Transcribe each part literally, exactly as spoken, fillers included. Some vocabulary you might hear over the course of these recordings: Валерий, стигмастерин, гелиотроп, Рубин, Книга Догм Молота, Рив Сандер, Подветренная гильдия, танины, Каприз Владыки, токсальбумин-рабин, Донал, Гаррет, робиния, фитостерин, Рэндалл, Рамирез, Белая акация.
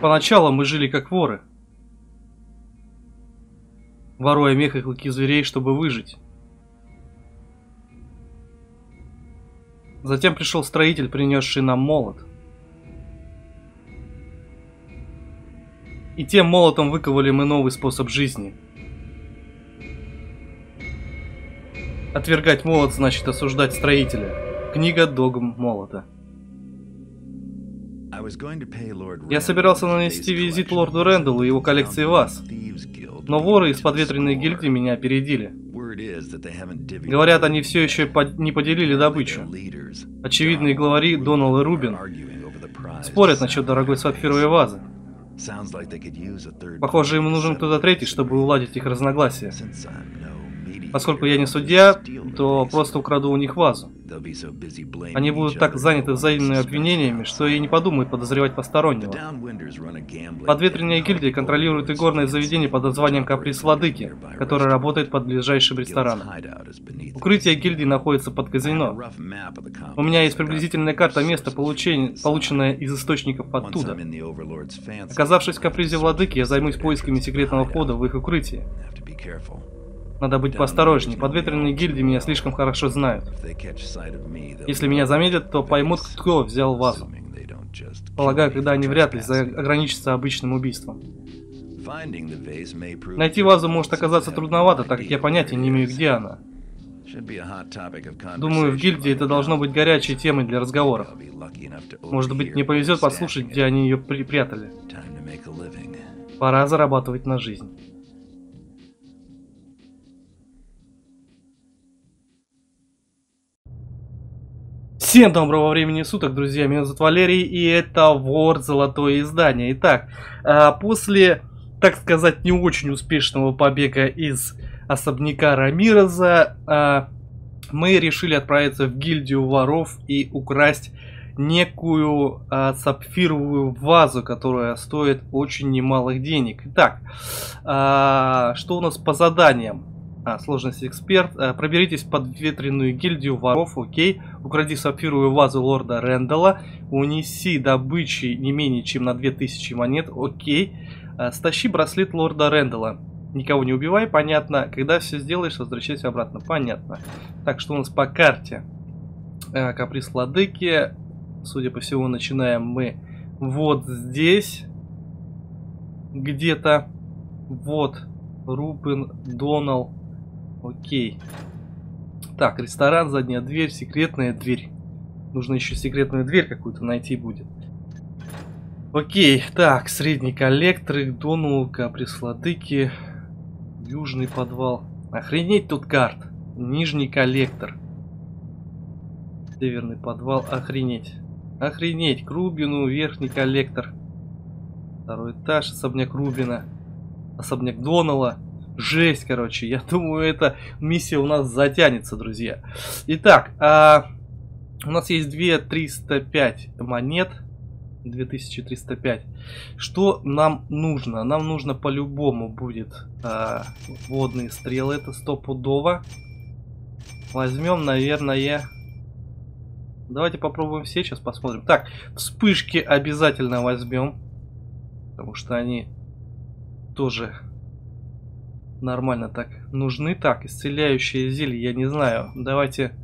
Поначалу мы жили как воры, воруя мех и клыки зверей, чтобы выжить. Затем пришел строитель, принесший нам молот. И тем молотом выковали мы новый способ жизни. Отвергать молот значит осуждать строителя. Книга Догм Молота. Я собирался нанести визит лорду Рэндаллу и его коллекции вас, но воры из подветренной гильдии меня опередили. Говорят, они все еще не поделили добычу. Очевидные главари Донал и Рубин спорят насчет дорогой сапфировой вазы. Похоже, им нужен кто-то третий, чтобы уладить их разногласия. Поскольку я не судья, то просто украду у них вазу. Они будут так заняты взаимными обвинениями, что и не подумают подозревать постороннего. Подветренная гильдия контролирует игорное заведение под названием Каприз Владыки, которое работает под ближайшим рестораном. Укрытие гильдии находится под казино. У меня есть приблизительная карта места, полученная из источников оттуда. Оказавшись в Капризе Владыки, я займусь поисками секретного входа в их укрытие. Надо быть поосторожнее. Подветренные гильдии меня слишком хорошо знают. Если меня заметят, то поймут, кто взял вазу. Полагаю, когда они вряд ли ограничатся обычным убийством. Найти вазу может оказаться трудновато, так как я понятия не имею, где она. Думаю, в гильдии это должно быть горячей темой для разговоров. Может быть, мне повезет послушать, где они ее припрятали. Пора зарабатывать на жизнь. Всем доброго времени суток, друзья, меня зовут Валерий, и это Вор Золотое Издание. Итак, после, так сказать, не очень успешного побега из особняка Рамиреза, мы решили отправиться в гильдию воров и украсть некую сапфировую вазу, которая стоит очень немалых денег. Итак, что у нас по заданиям? А, сложность эксперт. А, проберитесь в подветренную гильдию воров, окей. Укради сапфировую вазу лорда Рэндалла. Унеси добычи не менее чем на две тысячи монет, окей. А, стащи браслет лорда Рэндалла. Никого не убивай, понятно. Когда все сделаешь, возвращайся обратно, понятно. Так, что у нас по карте? А, Каприз Владыки. Судя по всему, начинаем мы вот здесь. Где-то. Вот. Рубин, Донал. Окей. Так, ресторан, задняя дверь, секретная дверь. Нужно еще секретную дверь какую-то найти будет. Окей, так, средний коллектор, Дону, Каприз Владыки, южный подвал. Охренеть тут карт. Нижний коллектор. Северный подвал, охренеть. Охренеть, к Рубину, верхний коллектор. Второй этаж, особняк Рубина. Особняк Донала. Жесть, короче, я думаю, эта миссия у нас затянется, друзья. Итак, а, у нас есть две тысячи триста пять монет. две тысячи триста пять. Что нам нужно? Нам нужно по-любому будет а, водные стрелы, это стопудово. Возьмем, наверное... Давайте попробуем все, сейчас посмотрим. Так, вспышки обязательно возьмем, потому что они тоже... Нормально так. Нужны так. Исцеляющие зелья, я не знаю. Давайте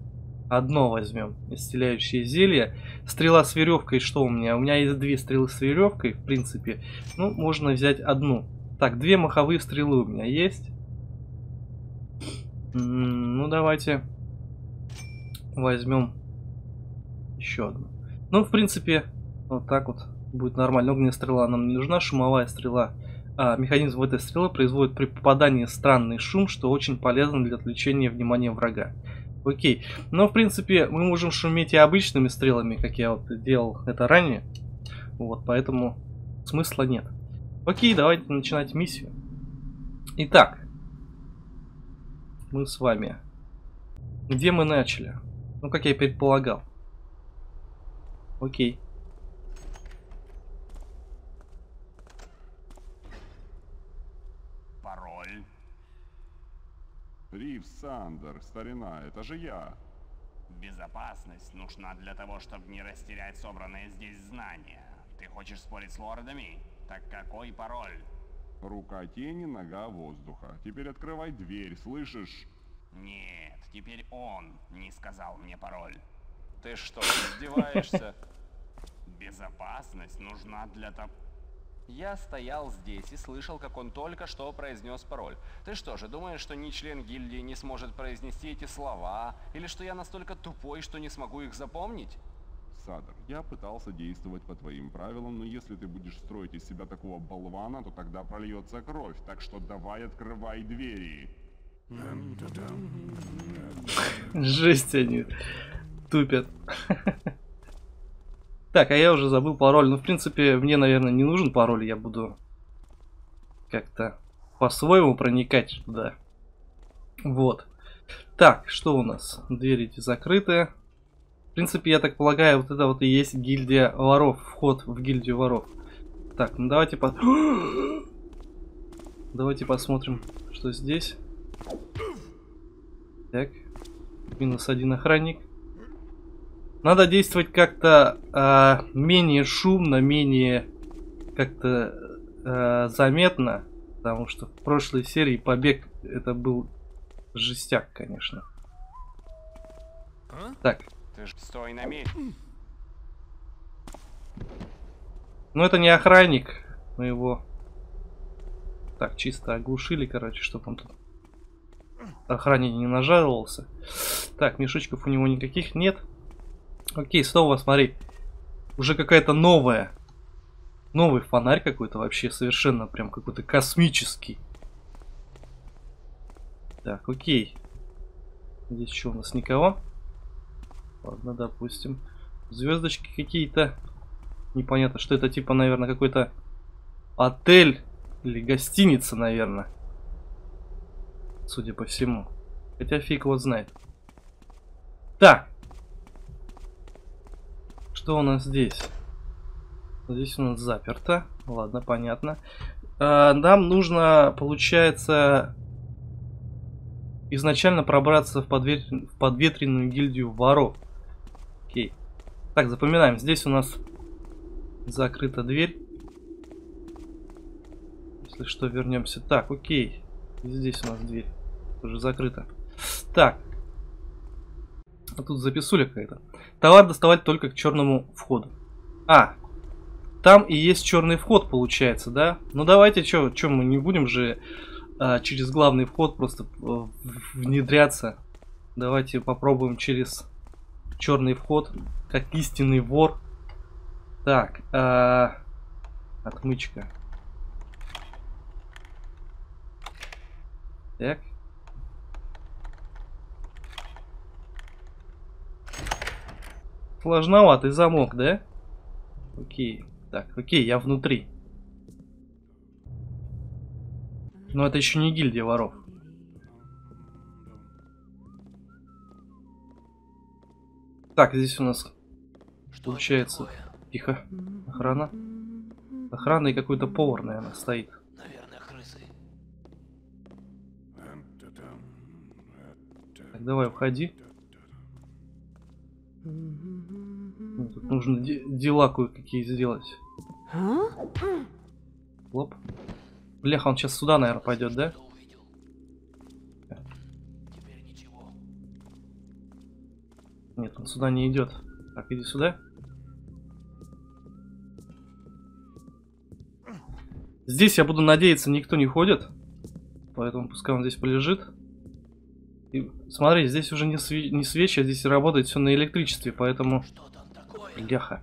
одно возьмем. Исцеляющие зелья. Стрела с веревкой, что у меня? У меня есть две стрелы с веревкой, в принципе. Ну, можно взять одну. Так, две маховые стрелы у меня есть. Ну, давайте возьмем еще одну. Ну, в принципе, вот так вот будет нормально. Огненная стрела нам не нужна. Шумовая стрела. А, механизм в этой стрелы производит при попадании странный шум, что очень полезно для отвлечения внимания врага. Окей. Но, в принципе, мы можем шуметь и обычными стрелами, как я вот делал это ранее. Вот, поэтому смысла нет. Окей, давайте начинать миссию. Итак, мы с вами. Где мы начали? Ну, как я и предполагал. Окей. Рив Сандер, старина, это же я. Безопасность нужна для того, чтобы не растерять собранные здесь знания. Ты хочешь спорить с лордами? Так какой пароль? Рука тени, нога воздуха. Теперь открывай дверь, слышишь? Нет, теперь он не сказал мне пароль. Ты что, издеваешься? Безопасность нужна для того... Я стоял здесь и слышал, как он только что произнес пароль. Ты что же, думаешь, что ни член гильдии не сможет произнести эти слова? Или что я настолько тупой, что не смогу их запомнить? Сандер, я пытался действовать по твоим правилам, но если ты будешь строить из себя такого болвана, то тогда прольется кровь. Так что давай открывай двери. Жесть они тупят. Так, а я уже забыл пароль. Ну, в принципе, мне, наверное, не нужен пароль. Я буду как-то по-своему проникать туда. Вот. Так, что у нас? Двери эти закрыты. В принципе, я так полагаю, вот это вот и есть гильдия воров. Вход в гильдию воров. Так, ну давайте по... давайте посмотрим, что здесь. Так. Минус один охранник. Надо действовать как-то э, менее шумно, менее как-то э, заметно. Потому что в прошлой серии побег это был жестяк, конечно. А? Так. Ты ж стой на месте. Ну это не охранник, но его так чисто оглушили, короче, чтобы он тут охранник не нажаловался. Так, мешочков у него никаких нет. Окей, снова смотри, уже какая-то новая, новый фонарь какой-то вообще совершенно прям какой-то космический. Так, окей. Здесь еще у нас никого. Ладно, допустим. Звездочки какие-то. Непонятно, что это, типа, наверное, какой-то отель или гостиница, наверное. Судя по всему. Хотя фиг его знает. Так. Что у нас здесь? Здесь у нас заперто. Ладно, понятно. А, нам нужно, получается... изначально пробраться в, подвет... в подветренную гильдию воров. Окей. Так, запоминаем. Здесь у нас закрыта дверь. Если что, вернемся. Так, окей. Здесь у нас дверь тоже закрыта. Так. А тут записуля какая-то. Товар доставать только к черному входу. А. Там и есть черный вход, получается, да? Ну давайте, чё, чё мы не будем же а, через главный вход просто внедряться. Давайте попробуем через... черный вход, как истинный вор. Так, э-э, отмычка. Так. Сложноватый замок, да? Окей. Так, окей, я внутри. Но это еще не гильдия воров. Так, здесь у нас, что получается, тихо, охрана. Охрана и какой-то повар, наверное, стоит. Наверное, крысы. Так, давай, входи. Ну, тут нужно де дела кое-какие сделать. Лоп. Бляха, он сейчас сюда, наверное, пойдет, да? Нет, он сюда не идет. Так, иди сюда. Здесь, я буду надеяться, никто не ходит. Поэтому пускай он здесь полежит. И, смотри, здесь уже не, све не свечи, а здесь работает все на электричестве. Поэтому... Бляха.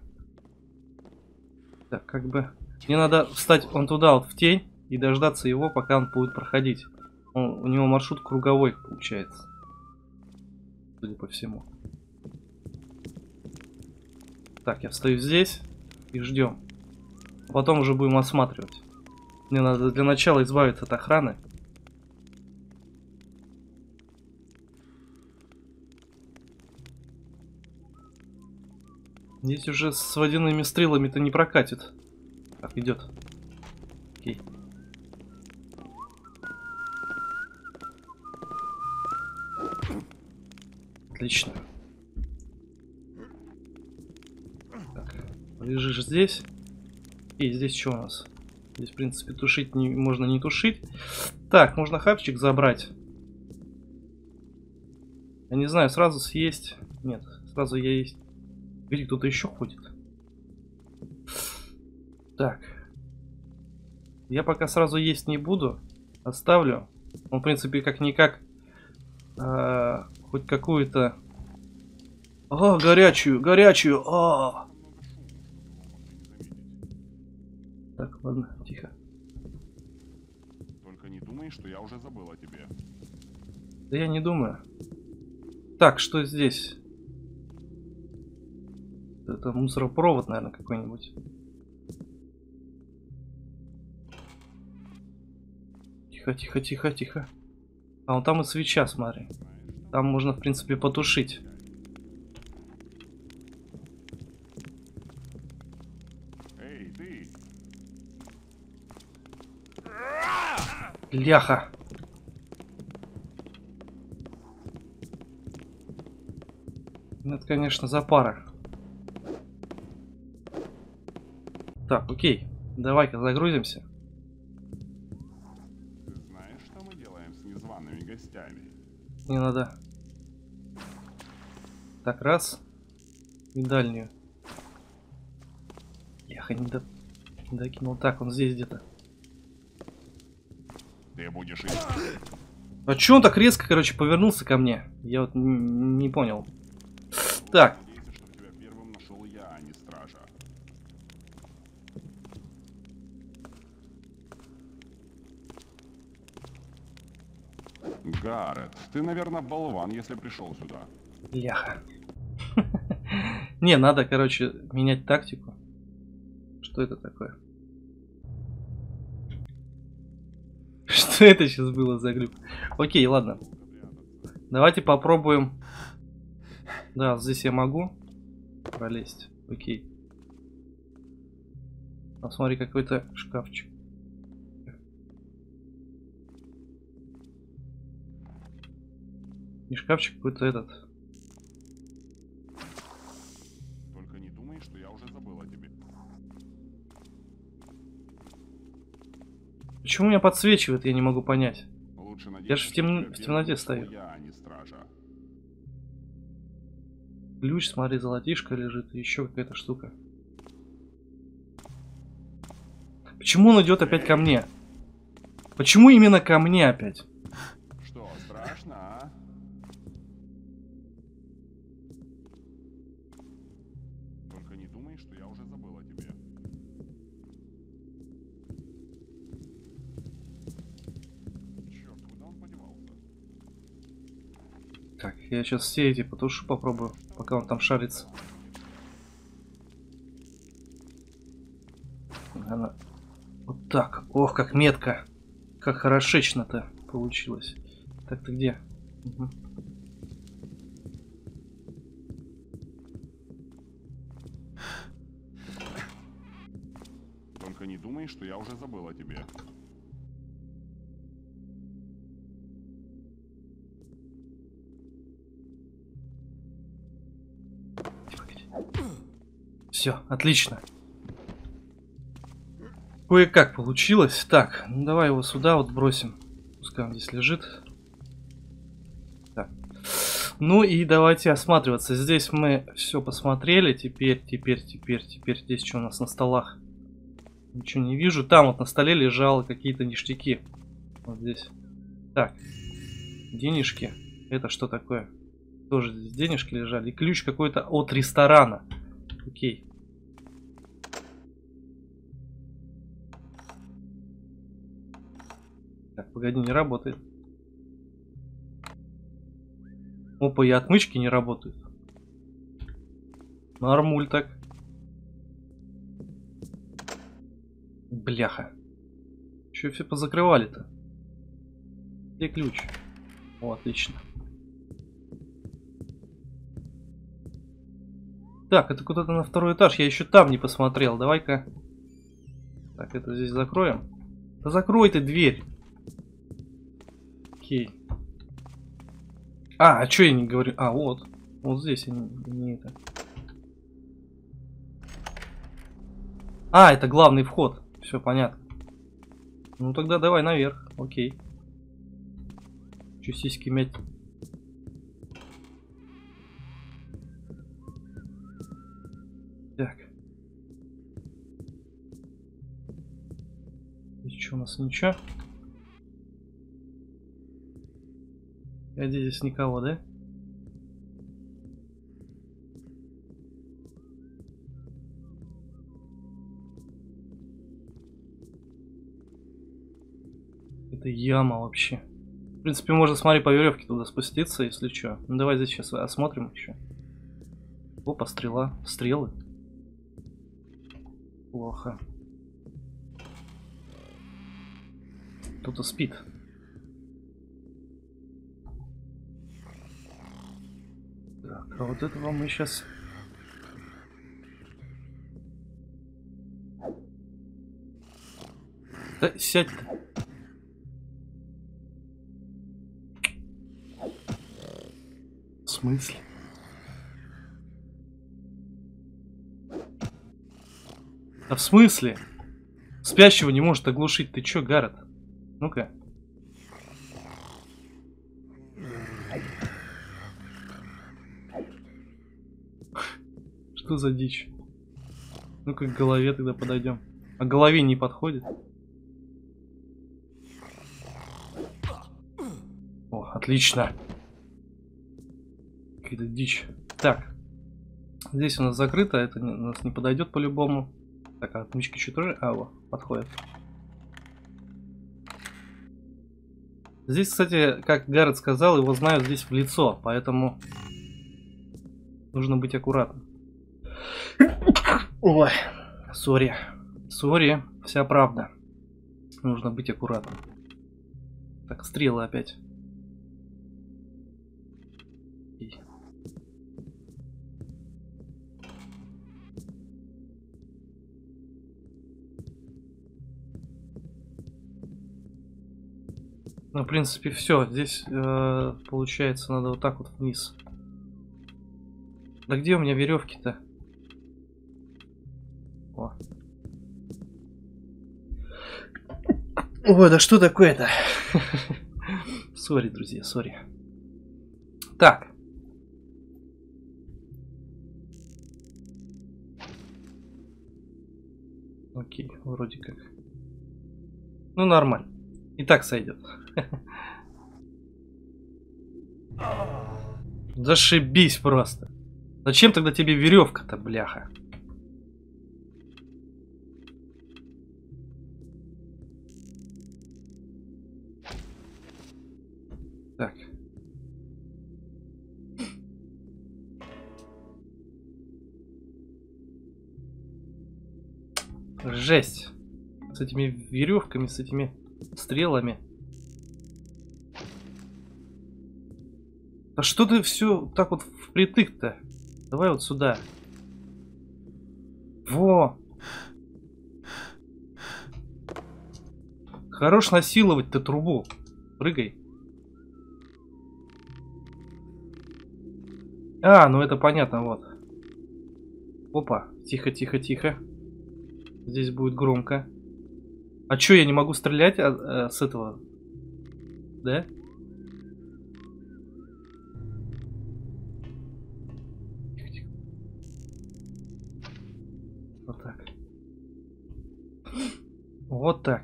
Так, как бы... Мне надо встать вон туда, вот в тень. И дождаться его, пока он будет проходить. Он, у него маршрут круговой, получается. Судя по всему. Так, я встаю здесь и ждем. Потом уже будем осматривать. Мне надо для начала избавиться от охраны. Здесь уже с водяными стрелами-то не прокатит. Так, идет. Окей. Отлично. Лежишь здесь. И здесь что у нас? Здесь, в принципе, тушить не, можно не тушить. Так, можно хапчик забрать. Я не знаю, сразу съесть. Нет, сразу я есть. Видите, кто-то еще ходит. Так. Я пока сразу есть не буду. Оставлю. Он, в принципе, как-никак. А, хоть какую-то... О, горячую, горячую. О! Так, ладно, тихо. Только не думай, что я уже забыл о тебе. Да я не думаю. Так, что здесь? Это мусоропровод, наверное, какой-нибудь. Тихо, тихо, тихо, тихо. А вон там и свеча, смотри. Там можно, в принципе, потушить. Эй, ты. Ляха. Это, конечно, запара. Так, окей. Давай-ка загрузимся. Ты знаешь, что мы делаем с незваными гостями? Не надо. Так, раз. И дальнюю. Яха, не, до... не докинул. Так, он здесь где-то. Ты будешь... А чё он так резко, короче, повернулся ко мне? Я вот не понял. Так. Гаррет, ты, наверное, болван, если пришел сюда. Бляха. Не, надо, короче, менять тактику. Что это такое? Что это сейчас было за глюк? Окей, ладно. Давайте попробуем. Да, здесь я могу пролезть. Окей. Посмотри, какой-то шкафчик. Не шкафчик, какой-то этот. Только не думай, что я уже забыл о тебе. Почему меня подсвечивает, я не могу понять. Лучше надеюсь, я же в, тем... в темноте стою. Я не стража. Ключ, смотри, золотишко лежит, и еще какая-то штука. Почему он идет опять ко мне? Почему именно ко мне опять? Я сейчас все эти потушу, попробую, пока он там шарится. Она... Вот так. Ох, как метко. Как хорошечно-то получилось. Так, ты где? Угу. Только не думай, что я уже забыл о тебе. Все, отлично. Кое-как получилось. Так, ну давай его сюда вот бросим. Пускай он здесь лежит. Так. Ну и давайте осматриваться. Здесь мы все посмотрели. Теперь, теперь, теперь, теперь. Здесь что у нас на столах? Ничего не вижу. Там вот на столе лежало какие-то ништяки. Вот здесь. Так. Денежки. Это что такое? Тоже здесь денежки лежали. И ключ какой-то от ресторана. Окей. Так, погоди, не работает. Опа, и отмычки не работают. Нормуль так. Бляха. Че все позакрывали-то? Где ключ? О, отлично. Так, это куда-то на второй этаж. Я еще там не посмотрел. Давай-ка. Так, это здесь закроем. Да закрой ты дверь. Окей. А, а что я не говорю? А, вот. Вот здесь я не, не это. А, это главный вход. Все понятно. Ну тогда давай наверх, окей. Че сиськи мять? Так. И что у нас, ничего? Я надеюсь, здесь никого, да? Это яма вообще. В принципе, можно, смотри, по веревке туда спуститься, если что. Ну давай здесь сейчас осмотрим еще. Опа, стрела. Стрелы. Плохо. Кто-то спит. Так, а вот этого мы сейчас... Да, сядь ты. В смысле? Да в смысле? Спящего не может оглушить. Ты чё, Гаррет? Ну-ка. Что за дичь? Ну-ка к голове тогда подойдем. А голове не подходит? О, отлично. Это дичь. Так, здесь у нас закрыто, это не, нас не подойдет по-любому. Так, а отмычки что тоже? А, вот, подходит. Здесь, кстати, как Гаррет сказал, его знают здесь в лицо, поэтому нужно быть аккуратным. Ой, сори, сори, вся правда. Нужно быть аккуратным. Так, стрелы опять. Ну, в принципе, все. Здесь, э, получается, надо вот так вот вниз. Да где у меня веревки-то? О. Ой, да что такое-то? Сори, друзья, сори. Так. Окей, вроде как. Ну, нормально. И так сойдет. Зашибись просто. Зачем тогда тебе веревка-то, бляха? Так. Жесть. С этими веревками, с этими... стрелами. А что ты все так вот впритык-то? Давай вот сюда. Во! Хорош насиловать-то трубу. Прыгай. А, ну это понятно, вот. Опа, тихо-тихо-тихо. Здесь будет громко. А чё, я не могу стрелять а, а, с этого? Да? Тихо-тихо. Вот так. Вот так.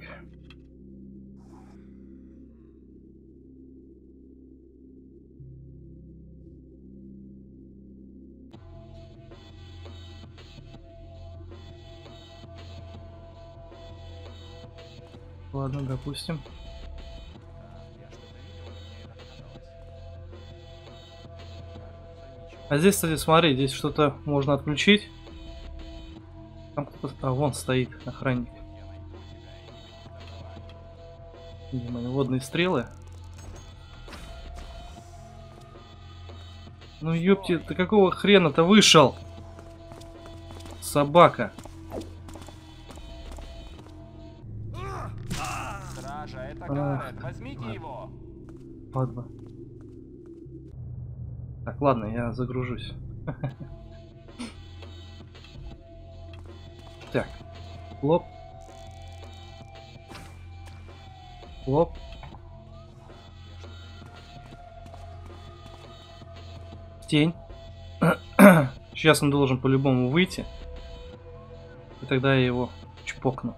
Ладно, допустим. А здесь, кстати, смотри, здесь что-то можно отключить. Там кто-то... А, вон стоит охранник. Мои водные стрелы. Ну, ёпти, ты какого хрена-то вышел? Собака. Возьмите его. Ладно. Так, ладно, я загружусь. Так, лоб. Лоп. Тень. Сейчас он должен по-любому выйти. И тогда я его чпокну.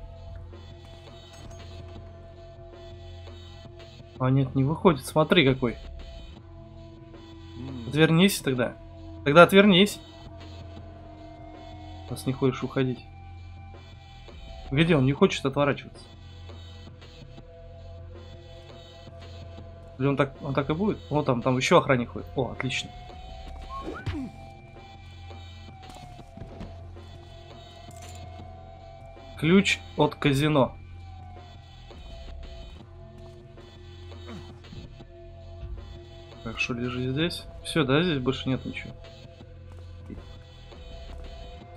А нет, не выходит. Смотри какой. Отвернись тогда. Тогда отвернись. Раз не хочешь уходить. Где он не хочет отворачиваться? Или он так, он так и будет? О, там, там еще охранник ходит. О, отлично. Ключ от казино. Так, что лежит здесь? Все, да, здесь больше нет ничего.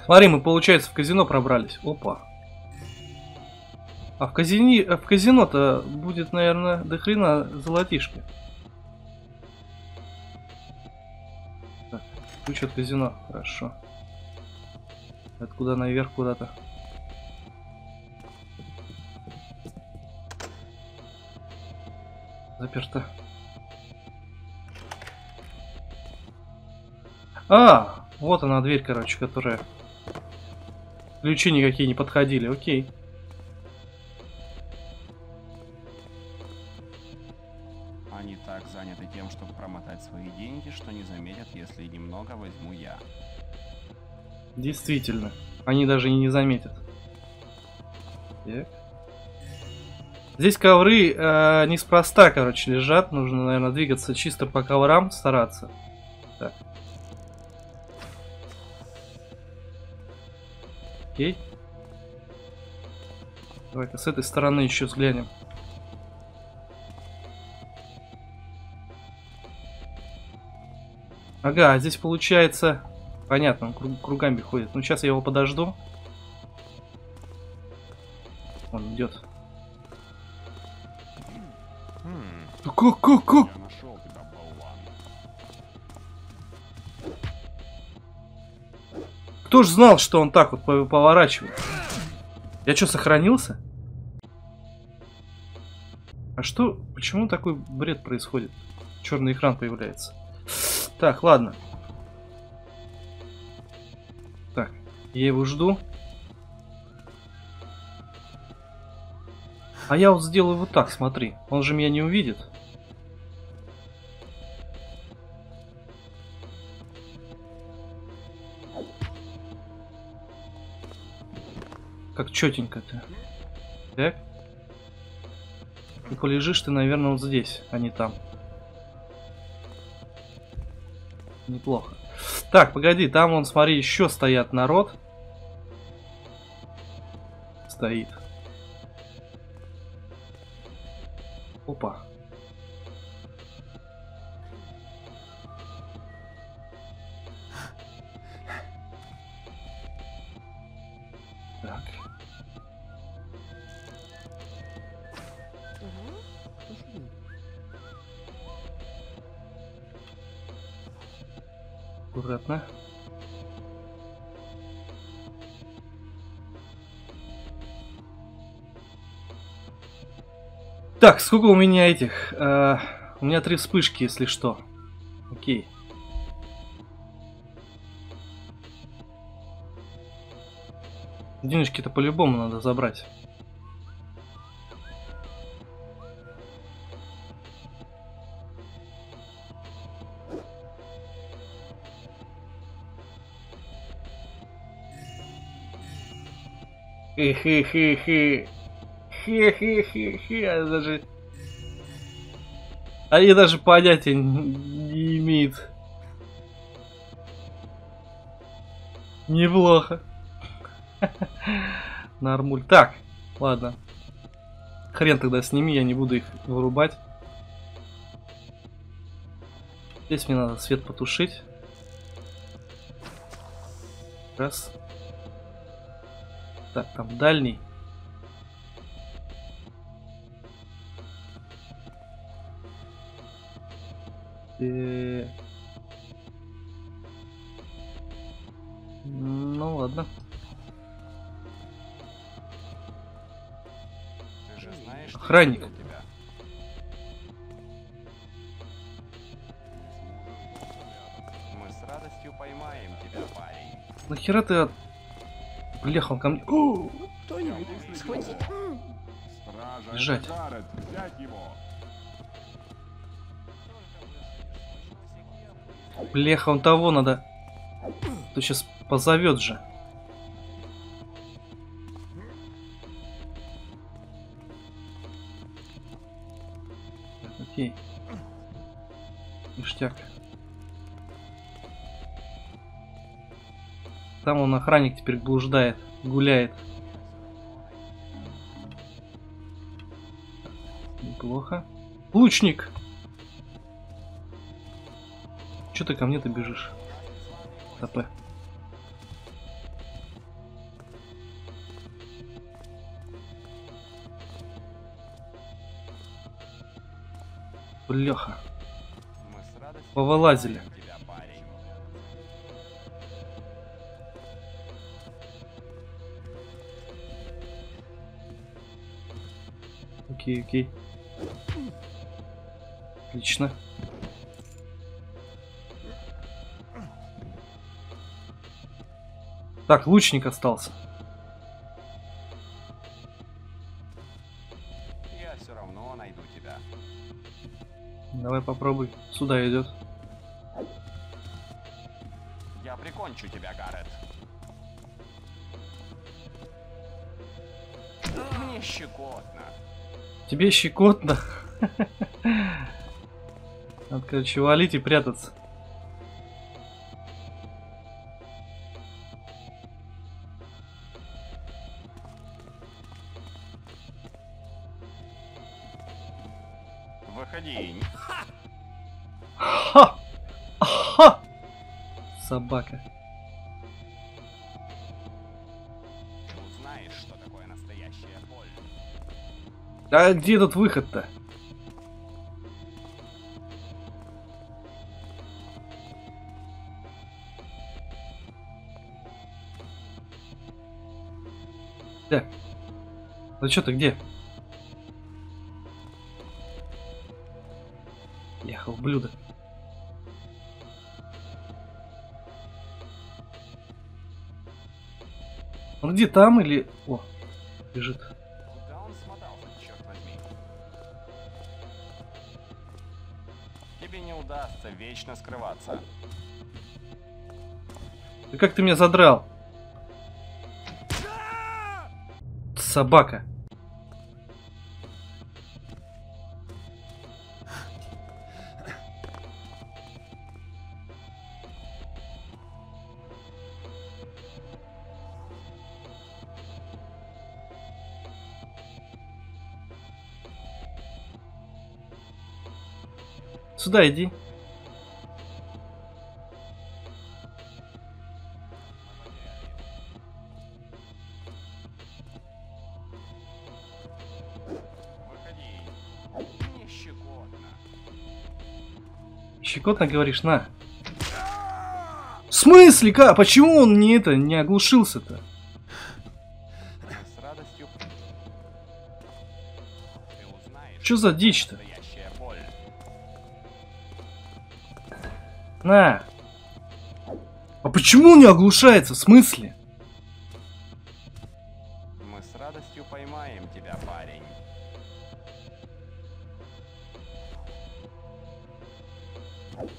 Смотри, мы, получается, в казино пробрались. Опа. А в казине, а в казино-то будет, наверное, до хрена золотишко. Так, ключ от казино. Хорошо. Откуда наверх куда-то? Заперто. А, вот она дверь, короче, которая... Ключи никакие не подходили, окей. Они так заняты тем, чтобы промотать свои деньги, что не заметят, если немного возьму я. Действительно, они даже и не заметят. Так. Здесь ковры э, неспроста, короче, лежат. Нужно, наверное, двигаться чисто по коврам, стараться. Так. Окей. Давай-ка с этой стороны еще взглянем. Ага, здесь получается... Понятно, он круг, кругами ходит. Ну, сейчас я его подожду. Он идет. Ку-ку-ку! Кто ж знал, что он так вот поворачивает? Я что, сохранился? А что? Почему такой бред происходит? Черный экран появляется. Так, ладно. Так, я его жду. А я вот сделаю вот так, смотри. Он же меня не увидит. Как четенько-то. Так. И полежишь ты, наверное, вот здесь, а не там. Неплохо. Так, погоди, там вон, смотри, еще стоят народ. Стоит. Опа. Так. Аккуратно. Так, сколько у меня этих? Э, у меня три вспышки, если что. Окей. Денежки-то по-любому надо забрать. Хе-хе-хе-хе. Хе-хе-хе-хе, а даже... Они даже понятия не имеют. Неплохо. Нормуль. Так, ладно. Хрен тогда с ними, я не буду их вырубать. Здесь мне надо свет потушить. Раз. Так, там дальний. Ну ладно. Ты же знаешь, охранник. Тебя. хера ты от... Лехал ко мне. Кто-нибудь схватить? Бежать. Леха, он того надо. Ты сейчас позовет же. Окей. Ништяк. Там он охранник теперь блуждает, гуляет. Неплохо. Лучник! Че ты ко мне-то бежишь? ТП. Бляха. Повылазили. Окей, окей. Отлично. Так, лучник остался. Я все равно найду тебя. Давай попробуй. Сюда идет. Я прикончу тебя, Гаррет. Мне щекотно. Тебе щекотно? Надо, короче, валить и прятаться. Собака. Ты узнаешь, что такое настоящая боль. А где этот выход-то? Да. Ну что ты где? Ехал блюдо. Он где там или... О, бежит. Куда он смотался, черт возьми? Тебе не удастся вечно скрываться. Да как ты меня задрал? Собака. Сюда иди. Выходи. Щекотно. Щекотно говоришь, на. В смысле, ка? Почему он не это, не оглушился-то? С радостью. Чё за дичь-то? На! А почему он не оглушается? В смысле? Мы с радостью поймаем тебя, парень.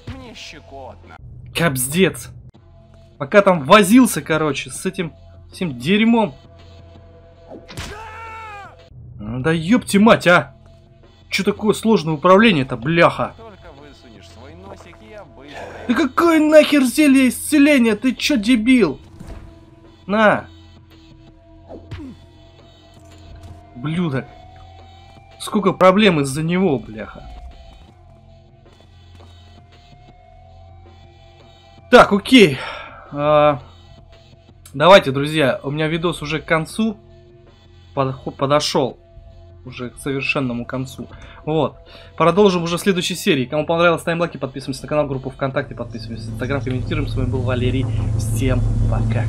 Мне щекотно. Капздец. Пока там возился, короче, с этим всем дерьмом. Да ёпти мать, а! Чё такое сложное управление-то, бляха? Да какое нахер зелье исцеления? Ты чё, дебил? На. Блюдок. Сколько проблем из-за него, бляха. Так, окей. А, давайте, друзья. У меня видос уже к концу. Подошел. Уже к совершенному концу. Вот. Продолжим уже в следующей серии. Кому понравилось, ставим лайки, подписываемся на канал, группу ВКонтакте, подписываемся на Инстаграм, комментируем. С вами был Валерий. Всем пока.